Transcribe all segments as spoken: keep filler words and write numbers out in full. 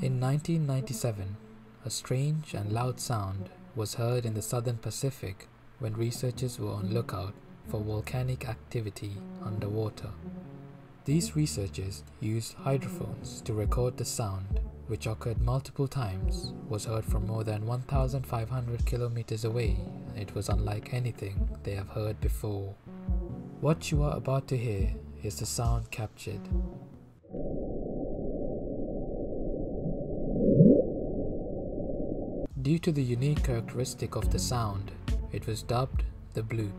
In nineteen ninety-seven, a strange and loud sound was heard in the Southern Pacific when researchers were on lookout for volcanic activity underwater. These researchers used hydrophones to record the sound, which occurred multiple times, was heard from more than one thousand five hundred kilometers away, and it was unlike anything they have heard before. What you are about to hear is the sound captured. Due to the unique characteristic of the sound, it was dubbed The Bloop.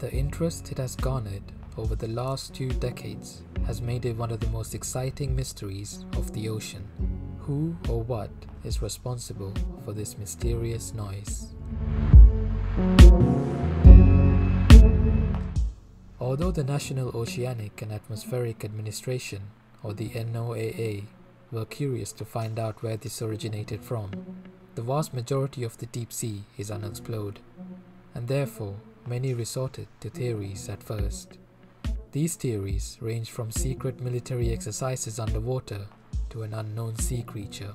The interest it has garnered over the last two decades has made it one of the most exciting mysteries of the ocean. Who or what is responsible for this mysterious noise? Although the National Oceanic and Atmospheric Administration, or the N O A A, were curious to find out where this originated from, the vast majority of the deep sea is unexplored, and therefore many resorted to theories at first. These theories range from secret military exercises underwater to an unknown sea creature.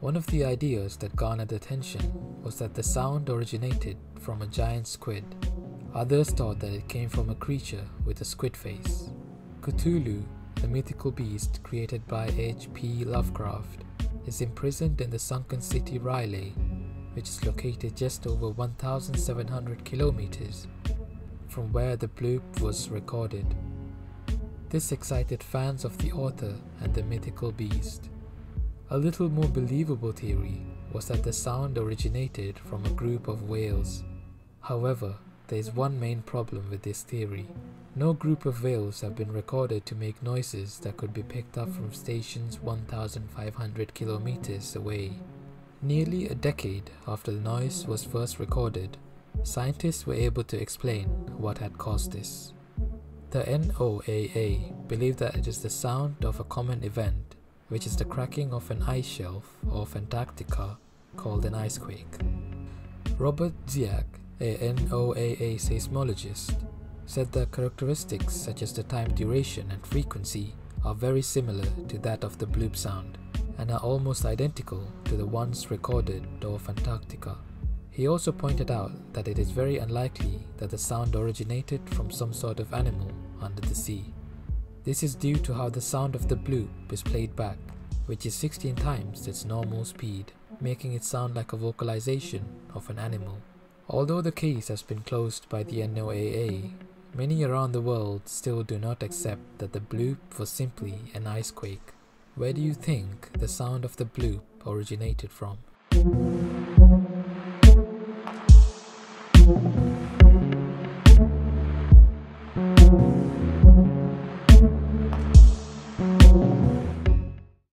One of the ideas that garnered attention was that the sound originated from a giant squid. Others thought that it came from a creature with a squid face. Cthulhu, the mythical beast created by H P Lovecraft, is imprisoned in the sunken city R'lyeh, which is located just over one thousand seven hundred kilometers from where the bloop was recorded. This excited fans of the author and the mythical beast. A little more believable theory was that the sound originated from a group of whales. However, there is one main problem with this theory. No group of whales have been recorded to make noises that could be picked up from stations one thousand five hundred kilometers away. Nearly a decade after the noise was first recorded, scientists were able to explain what had caused this. The N O A A believed that it is the sound of a common event, which is the cracking of an ice shelf off Antarctica called an icequake. Robert Ziac, a N O A A seismologist, said that characteristics such as the time duration and frequency are very similar to that of the bloop sound and are almost identical to the ones recorded off Antarctica. He also pointed out that it is very unlikely that the sound originated from some sort of animal under the sea. This is due to how the sound of the bloop is played back, which is sixteen times its normal speed, making it sound like a vocalization of an animal. Although the case has been closed by the N O A A, many around the world still do not accept that the bloop was simply an icequake. Where do you think the sound of the bloop originated from?